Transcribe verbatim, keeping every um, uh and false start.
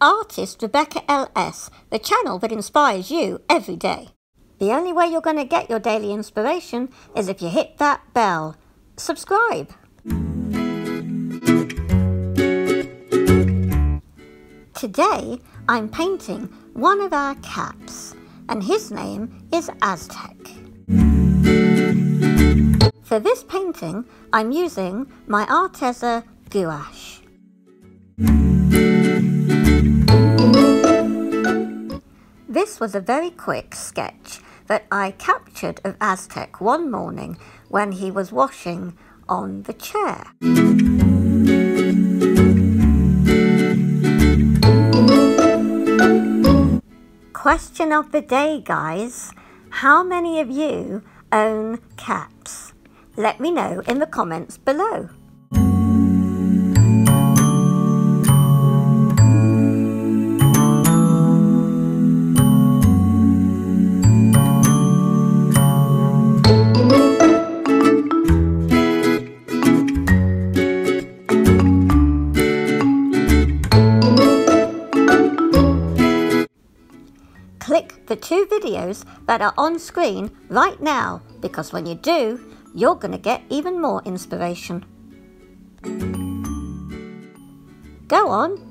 Artist Rebecca L S, the channel that inspires you every day. The only way you're going to get your daily inspiration is if you hit that bell. Subscribe. Today I'm painting one of our cats, and his name is Aztec. For this painting I'm using my Arteza gouache. This was a very quick sketch that I captured of Aztec one morning when he was washing on the chair. Question of the day, guys. How many of you own cats? Let me know in the comments below. Click the two videos that are on screen right now, because when you do, you're going to get even more inspiration. Go on,